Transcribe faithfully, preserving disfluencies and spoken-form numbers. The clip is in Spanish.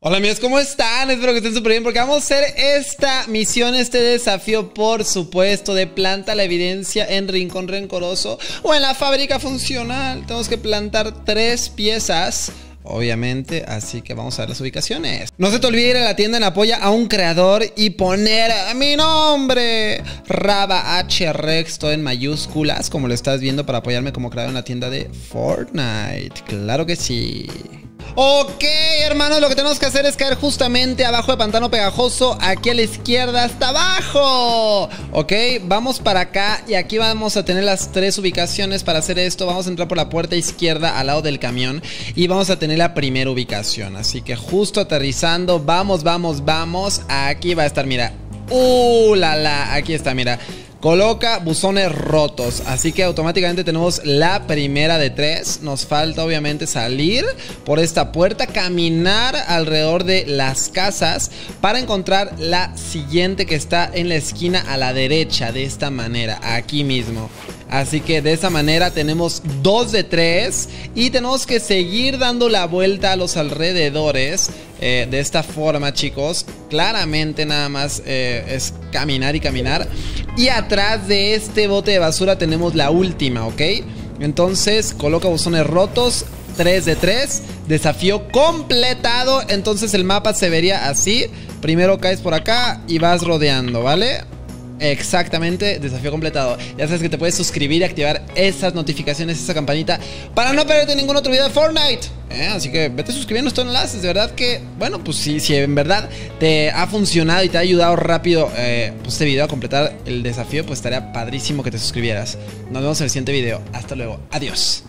Hola amigos, ¿cómo están? Espero que estén súper bien porque vamos a hacer esta misión, este desafío, por supuesto, de planta la evidencia en Rincón Rencoroso o en la Fábrica Funcional. Tenemos que plantar tres piezas, obviamente, así que vamos a ver las ubicaciones. No se te olvide ir a la tienda en Apoya a un Creador y poner mi nombre, Raba H R X, todo en mayúsculas, como lo estás viendo, para apoyarme como creador en la tienda de Fortnite. ¡Claro que sí! Ok, hermanos, lo que tenemos que hacer es caer justamente abajo de Pantano Pegajoso, aquí a la izquierda, hasta abajo. Ok, vamos para acá y aquí vamos a tener las tres ubicaciones para hacer esto. Vamos a entrar por la puerta izquierda al lado del camión y vamos a tener la primera ubicación. Así que justo aterrizando, vamos, vamos, vamos. Aquí va a estar, mira. ¡Uh, la, la! Aquí está, mira. Coloca buzones rotos. Así que automáticamente tenemos la primera de tres. Nos falta obviamente salir por esta puerta, caminar alrededor de las casas para encontrar la siguiente que está en la esquina a la derecha. De esta manera, aquí mismo. Así que de esa manera tenemos dos de tres y tenemos que seguir dando la vuelta a los alrededores. Eh, de esta forma, chicos, claramente nada más eh, es caminar y caminar. Y atrás de este bote de basura tenemos la última, ¿ok? Entonces coloca buzones rotos, tres de tres, desafío completado. Entonces el mapa se vería así. Primero caes por acá y vas rodeando, ¿vale? Exactamente, desafío completado. Ya sabes que te puedes suscribir y activar esas notificaciones, esa campanita, para no perderte ningún otro video de Fortnite, ¿eh? Así que vete suscribiendo estos enlaces. De verdad que, bueno, pues si, si en verdad te ha funcionado y te ha ayudado rápido eh, pues este video a completar el desafío, pues estaría padrísimo que te suscribieras. Nos vemos en el siguiente video. Hasta luego, adiós.